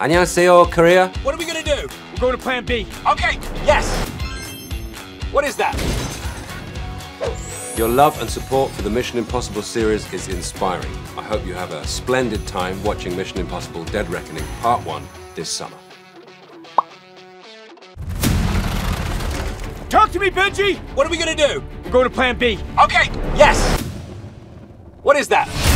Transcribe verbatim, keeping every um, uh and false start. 안녕하세요, Korea. What are we gonna do? We're going to plan B. Okay, yes. What is that? Your love and support for the Mission Impossible series is inspiring. I hope you have a splendid time watching Mission Impossible Dead Reckoning Part One this summer. Talk to me, Benji! What are we gonna do? We're going to plan B. Okay, yes! What is that?